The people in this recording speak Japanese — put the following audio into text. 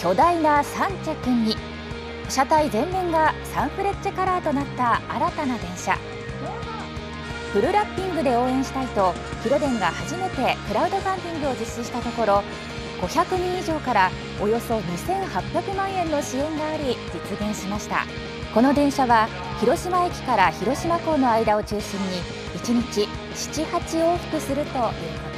巨大なサンチェ君に車体全面がサンフレッチェカラーとなった新たな電車。フルラッピングで応援したいと広電が初めてクラウドファンディングを実施したところ、500人以上からおよそ2800万円の支援があり実現しました。この電車は広島駅から広島港の間を中心に1日7、8往復するということです。